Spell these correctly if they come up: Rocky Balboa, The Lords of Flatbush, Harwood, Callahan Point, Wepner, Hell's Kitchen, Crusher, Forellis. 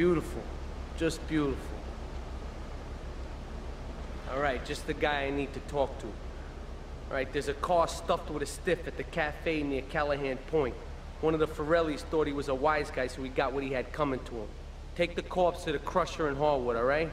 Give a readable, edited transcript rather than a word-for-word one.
Beautiful. Just beautiful. Alright, just the guy I need to talk to. Alright, there's a car stuffed with a stiff at the cafe near Callahan Point. One of the Forellis thought he was a wise guy, so he got what he had coming to him. Take the corpse to the Crusher in Harwood, alright?